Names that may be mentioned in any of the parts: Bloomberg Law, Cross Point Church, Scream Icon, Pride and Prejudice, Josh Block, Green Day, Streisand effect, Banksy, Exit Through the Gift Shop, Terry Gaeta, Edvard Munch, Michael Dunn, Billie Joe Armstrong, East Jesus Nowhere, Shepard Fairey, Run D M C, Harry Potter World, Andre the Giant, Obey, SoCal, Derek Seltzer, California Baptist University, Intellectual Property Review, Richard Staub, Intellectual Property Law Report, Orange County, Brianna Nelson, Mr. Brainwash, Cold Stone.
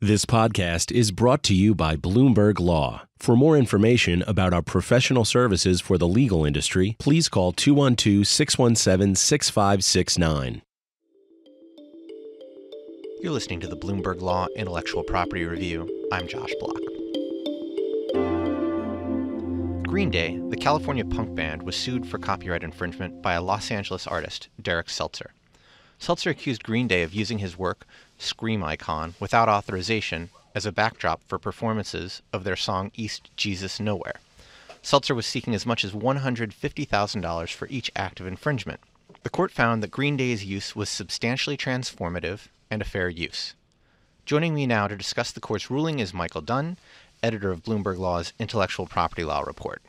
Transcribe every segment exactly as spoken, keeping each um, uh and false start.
This podcast is brought to you by Bloomberg Law. For more information about our professional services for the legal industry, please call two one two, six one seven, six five six nine. You're listening to the Bloomberg Law Intellectual Property Review. I'm Josh Block. Green Day, the California punk band, was sued for copyright infringement by a Los Angeles artist, Derek Seltzer. Seltzer accused Green Day of using his work, Scream Icon, without authorization as a backdrop for performances of their song East Jesus Nowhere. Seltzer was seeking as much as one hundred fifty thousand dollars for each act of infringement. The court found that Green Day's use was substantially transformative and a fair use. Joining me now to discuss the court's ruling is Michael Dunn, editor of Bloomberg Law's Intellectual Property Law Report.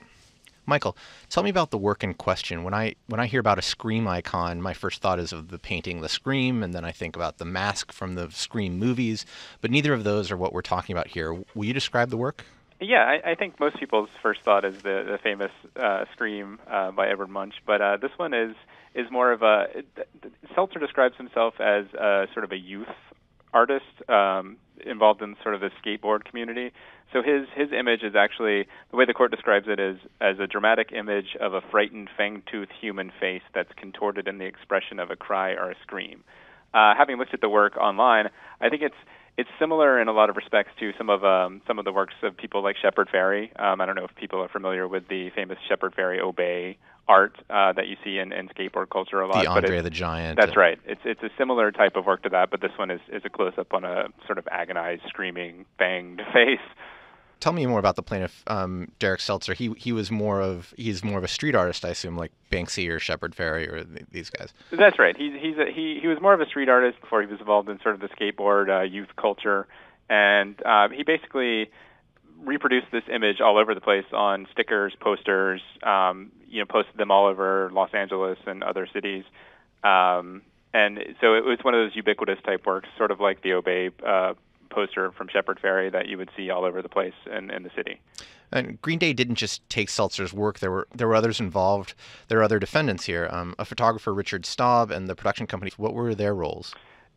Michael, tell me about the work in question. When I when I hear about a Scream Icon, my first thought is of the painting The Scream, and then I think about the mask from the Scream movies, but neither of those are what we're talking about here. Will you describe the work? Yeah, I, I think most people's first thought is the, the famous uh, Scream uh, by Edvard Munch, but uh, this one is, is more of a... Seltzer describes himself as a, sort of a youth artist um, involved in sort of the skateboard community. So his his image is actually, the way the court describes it is as a dramatic image of a frightened, fang-toothed human face that's contorted in the expression of a cry or a scream. Uh, having looked at the work online, I think it's it's similar in a lot of respects to some of um, some of the works of people like Shepard Fairey. Um, I don't know if people are familiar with the famous Shepard Fairey Obey art uh, that you see in, in skateboard culture a lot. The Andre the Giant. That's right. It's it's a similar type of work to that, but this one is, is a close-up on a sort of agonized, screaming, fanged face. Tell me more about the plaintiff, um, Derek Seltzer. He he was more of he's more of a street artist, I assume, like Banksy or Shepard Fairey or th- these guys. That's right. He he's a, he he was more of a street artist before he was involved in sort of the skateboard uh, youth culture, and uh, he basically reproduced this image all over the place on stickers, posters. Um, you know, posted them all over Los Angeles and other cities. Um, and so it was one of those ubiquitous type works, sort of like the Obey Uh, poster from Shepard Fairey that you would see all over the place in, in the city. And Green Day didn't just take Seltzer's work. There were there were others involved. There were other defendants here. Um, a photographer, Richard Staub, and the production company. What were their roles?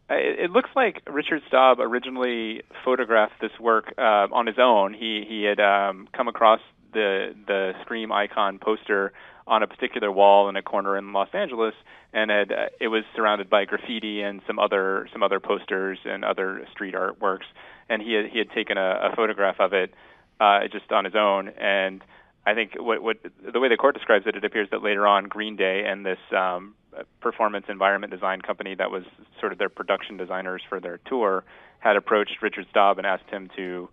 It, it looks like Richard Staub originally photographed this work uh, on his own. He he had um, come across the the Scream Icon poster on a particular wall in a corner in Los Angeles, and it, uh, it was surrounded by graffiti and some other some other posters and other street artworks. And he had, he had taken a, a photograph of it uh, just on his own. And I think what, what the way the court describes it, it appears that later on Green Day and this um, performance environment design company that was sort of their production designers for their tour had approached Richard Staub and asked him to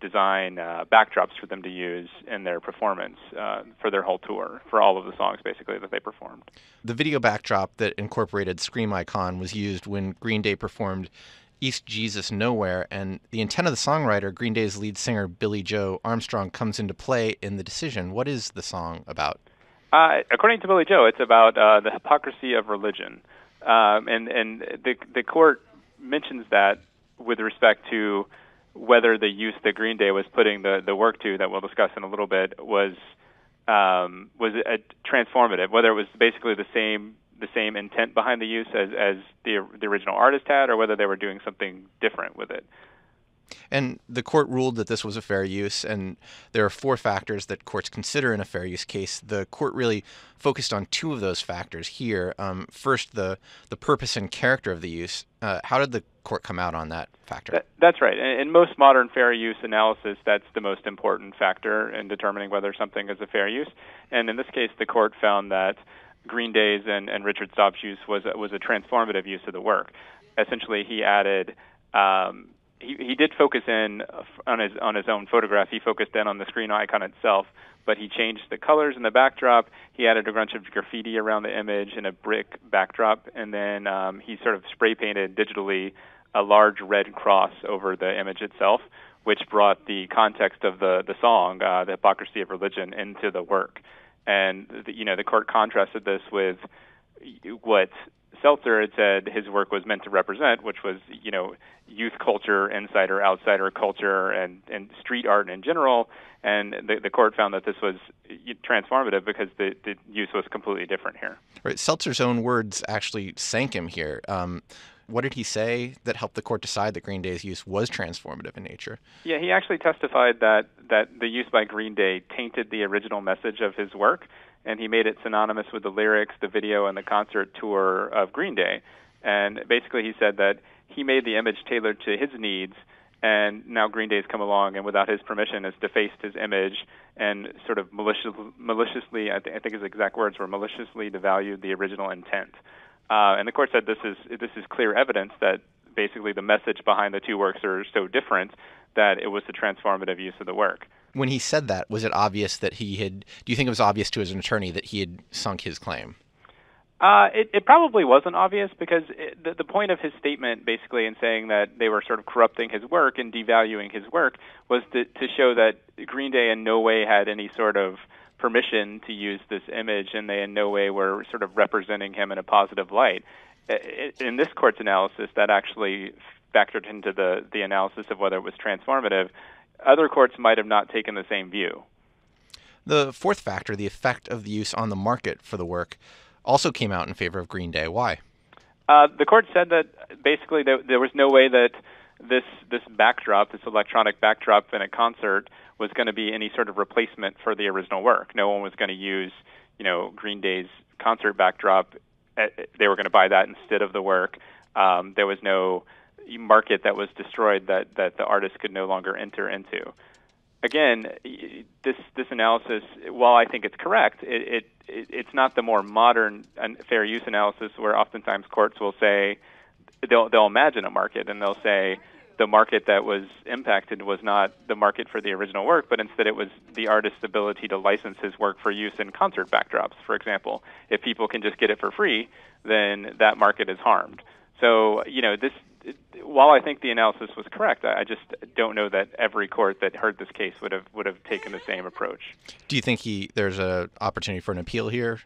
design uh, backdrops for them to use in their performance uh, for their whole tour, for all of the songs, basically, that they performed. The video backdrop that incorporated Scream Icon was used when Green Day performed East Jesus Nowhere, and the intent of the songwriter, Green Day's lead singer Billie Joe Armstrong, comes into play in the decision. What is the song about? Uh, according to Billie Joe, it's about uh, the hypocrisy of religion. Um, and and the, the court mentions that with respect to whether the use that Green Day was putting the, the work to, that we'll discuss in a little bit, was um, was a transformative, whether it was basically the same the same intent behind the use as, as the, the original artist had, or whether they were doing something different with it. And the court ruled that this was a fair use, and there are four factors that courts consider in a fair use case. The court really focused on two of those factors here. Um, first, the, the purpose and character of the use. Uh, how did the court come out on that factor? That, that's right. In, in most modern fair use analysis, that's the most important factor in determining whether something is a fair use. And in this case, the court found that Green Day's and, and Richard Staub's use was, was a transformative use of the work. Essentially, he added... Um, He, he did focus in on his on his own photograph. He focused in on the Scream Icon itself, but he changed the colors in the backdrop. He added a bunch of graffiti around the image and a brick backdrop, and then um, he sort of spray painted digitally a large red cross over the image itself, which brought the context of the the song, uh, "The Hypocrisy of Religion," into the work. And the, you know, the court contrasted this with what Seltzer had said his work was meant to represent, which was, you know, youth culture, insider, outsider culture, and, and street art in general. And the, the court found that this was transformative because the, the use was completely different here. Right. Seltzer's own words actually sank him here. Um, What did he say that helped the court decide that Green Day's use was transformative in nature? Yeah, he actually testified that, that the use by Green Day tainted the original message of his work, and he made it synonymous with the lyrics, the video, and the concert tour of Green Day. And basically he said that he made the image tailored to his needs, and now Green Day's come along and without his permission has defaced his image and sort of malicious, maliciously, I, th I think his exact words were, maliciously devalued the original intent. Uh, and the court said this is, this is clear evidence that basically the message behind the two works are so different that it was the transformative use of the work. When he said that, was it obvious that he had, do you think it was obvious to his attorney that he had sunk his claim? Uh, it, it probably wasn't obvious because it, the, the point of his statement basically in saying that they were sort of corrupting his work and devaluing his work was to, to show that Green Day in no way had any sort of permission to use this image, and they in no way were sort of representing him in a positive light. In this court's analysis, that actually factored into the, the analysis of whether it was transformative. Other courts might have not taken the same view. The fourth factor, the effect of the use on the market for the work, also came out in favor of Green Day. Why? Uh, the court said that basically there, there was no way that this this backdrop, this electronic backdrop in a concert, was going to be any sort of replacement for the original work. No one was going to use, you know, Green Day's concert backdrop. They were going to buy that instead of the work. Um, there was no market that was destroyed that, that the artist could no longer enter into. Again, this this analysis, while I think it's correct, it, it it's not the more modern fair use analysis where oftentimes courts will say, they'll, they'll imagine a market and they'll say the market that was impacted was not the market for the original work, but instead it was the artist's ability to license his work for use in concert backdrops, for example. If people can just get it for free, then that market is harmed. So, you know, this, while I think the analysis was correct, I just don't know that every court that heard this case would have would have taken the same approach. Do you think he there's an opportunity for an appeal here?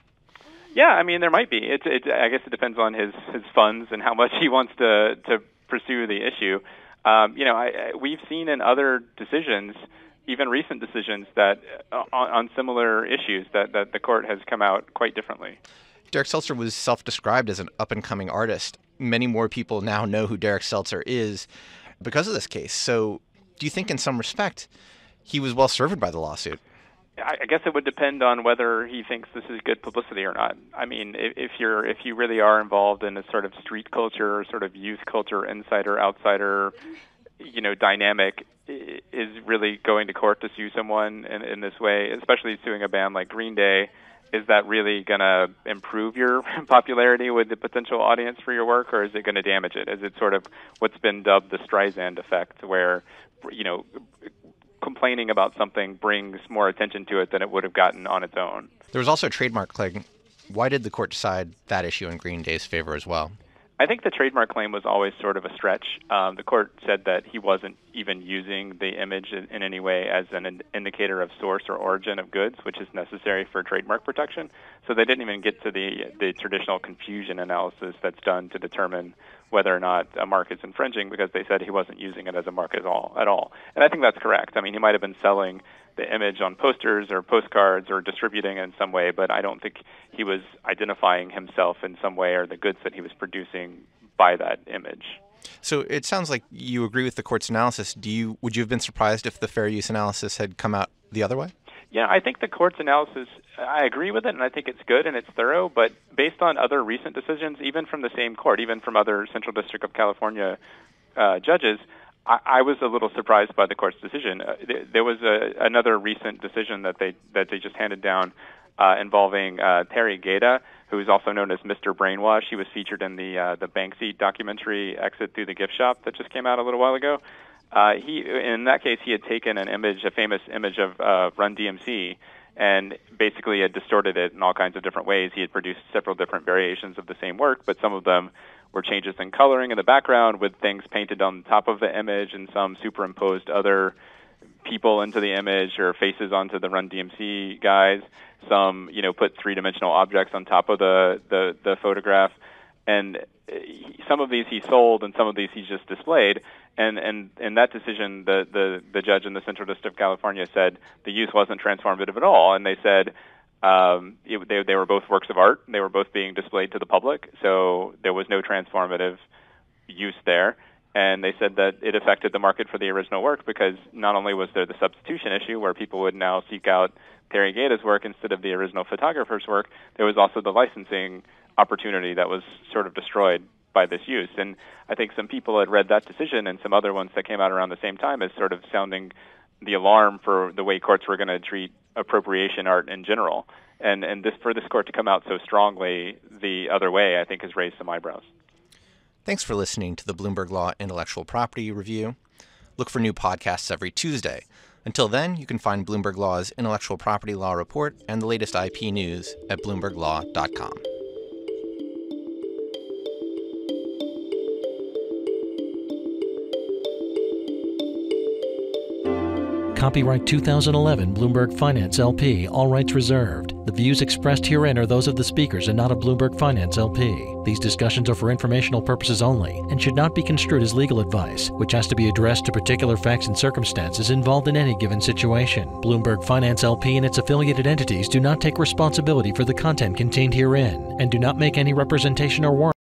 Yeah, I mean, there might be. It, it, I guess it depends on his, his funds and how much he wants to, to pursue the issue. Um, you know, I, I, we've seen in other decisions, even recent decisions, that uh, on, on similar issues that, that the court has come out quite differently. Derek Seltzer was self-described as an up-and-coming artist. Many more people now know who Derek Seltzer is because of this case. So do you think in some respect he was well served by the lawsuit? I guess it would depend on whether he thinks this is good publicity or not. I mean, if you're if you really are involved in a sort of street culture or sort of youth culture, insider, outsider, you know, dynamic, is really going to court to sue someone in, in this way, especially suing a band like Green Day, is that really going to improve your popularity with the potential audience for your work, or is it going to damage it? Is it sort of what's been dubbed the Streisand effect, where, you know, complaining about something brings more attention to it than it would have gotten on its own? There was also a trademark claim. Why did the court decide that issue in Green Day's favor as well? I think the trademark claim was always sort of a stretch. Um, the court said that he wasn't even using the image in, in any way as an ind indicator of source or origin of goods, which is necessary for trademark protection. So they didn't even get to the, the traditional confusion analysis that's done to determine whether or not a mark is infringing, because they said he wasn't using it as a mark at all. At all. And I think that's correct. I mean, he might have been selling the image on posters or postcards or distributing it in some way, but I don't think he was identifying himself in some way or the goods that he was producing by that image. So it sounds like you agree with the court's analysis. Do you, would you have been surprised if the fair use analysis had come out the other way? Yeah, I think the court's analysis, I agree with it, and I think it's good and it's thorough, but based on other recent decisions, even from the same court, even from other Central District of California uh, judges, I was a little surprised by the court's decision. Uh, there was a, another recent decision that they that they just handed down uh, involving uh, Terry Gaeta, who is also known as Mister Brainwash. He was featured in the uh, the Banksy documentary Exit Through the Gift Shop that just came out a little while ago. Uh, he in that case he had taken an image, a famous image of uh, Run D M C, and basically had distorted it in all kinds of different ways. He had produced several different variations of the same work, but some of them were changes in coloring in the background with things painted on top of the image, and some superimposed other people into the image or faces onto the Run D M C guys. Some, you know, put three-dimensional objects on top of the, the, the photograph. And some of these he sold and some of these he just displayed. And and in that decision, the, the, the judge in the Central District of California said the use wasn't transformative at all. And they said, Um, it, they, they were both works of art. They were both being displayed to the public, so there was no transformative use there, and they said that it affected the market for the original work because not only was there the substitution issue where people would now seek out Terry Gaeta's work instead of the original photographer's work, there was also the licensing opportunity that was sort of destroyed by this use. And I think some people had read that decision and some other ones that came out around the same time as sort of sounding the alarm for the way courts were going to treat appropriation art in general. And and this for this court to come out so strongly the other way, I think, has raised some eyebrows. Thanks for listening to the Bloomberg Law Intellectual Property Review. Look for new podcasts every Tuesday. Until then, you can find Bloomberg Law's Intellectual Property Law Report and the latest I P news at bloomberg law dot com. Copyright two thousand eleven Bloomberg Finance L P. All rights reserved. The views expressed herein are those of the speakers and not of Bloomberg Finance L P. These discussions are for informational purposes only and should not be construed as legal advice, which has to be addressed to particular facts and circumstances involved in any given situation. Bloomberg Finance L P and its affiliated entities do not take responsibility for the content contained herein and do not make any representation or warranty.